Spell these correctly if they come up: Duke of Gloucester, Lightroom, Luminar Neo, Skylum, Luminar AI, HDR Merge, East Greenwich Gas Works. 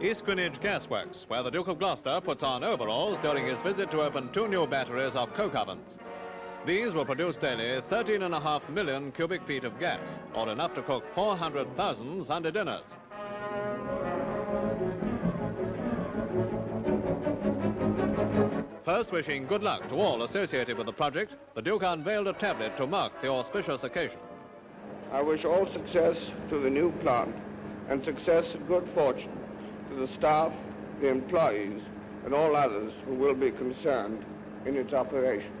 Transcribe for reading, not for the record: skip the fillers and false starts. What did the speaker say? East Greenwich Gas Works, where the Duke of Gloucester puts on overalls during his visit to open two new batteries of coke ovens. These will produce daily 13.5 million cubic feet of gas, or enough to cook 400,000 Sunday dinners. First, wishing good luck to all associated with the project, the Duke unveiled a tablet to mark the auspicious occasion. I wish all success to the new plant and success and good fortune to the staff, the employees, and all others who will be concerned in its operation.